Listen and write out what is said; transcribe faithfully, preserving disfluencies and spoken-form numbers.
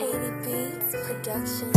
eighty Beats Production.